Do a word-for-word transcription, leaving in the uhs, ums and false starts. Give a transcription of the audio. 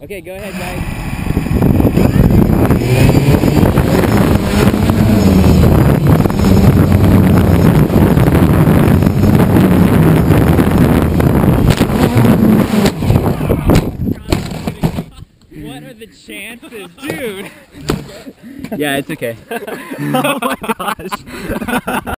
Okay, go ahead, guys. What are the chances, dude? Yeah, it's okay. Oh my gosh.